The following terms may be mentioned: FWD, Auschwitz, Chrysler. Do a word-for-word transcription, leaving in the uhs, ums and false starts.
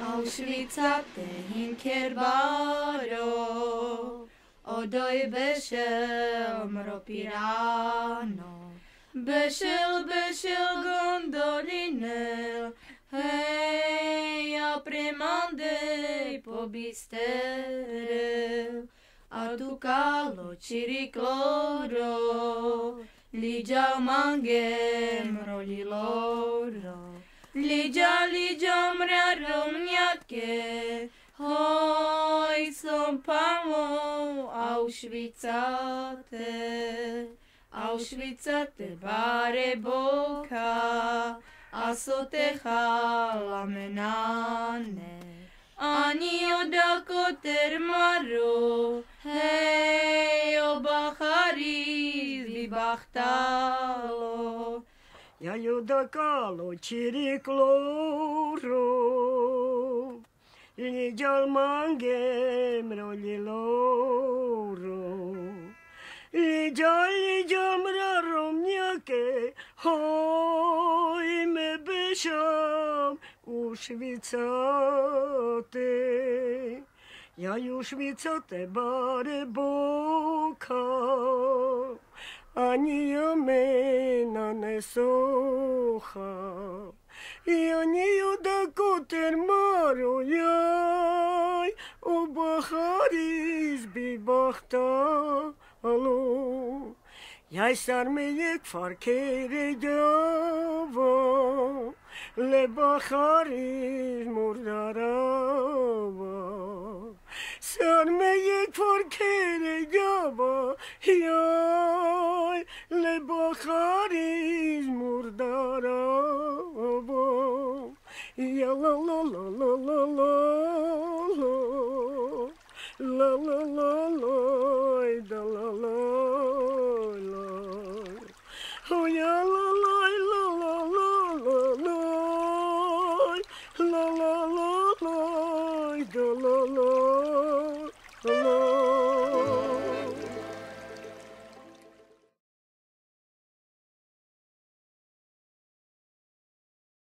Auschwitz in Kerbaro, Odoi Beshel Mropirano, Beshel Beshel Gondolinel, Hei apremandei pobisterel, Aducalo Ciricloro, Ligia mangem roliloro, Ligia ligia mrea romniake, hoi som pamo Auschwitzate, Auschwitzate bare boca, asoteha lamenane, ani odako termaro, hei obachariz bibachtalo. Я юдакало чириклоро, лидял мангем ролилоро, лидял лидям раромняке, хой ме бешам Auschwitzate, я Auschwitzate баре бока. Ani amena ne soha, ani udako termaro yai, o baharis bi bahta alo, yai sarmeyek farkere java, le baharis mordarava, sarmeyek farkere java yai. Le baharis murdarava, ya la la la la la la, la la la la da la la la, oh ya la la la la la la la, la la la la da la la.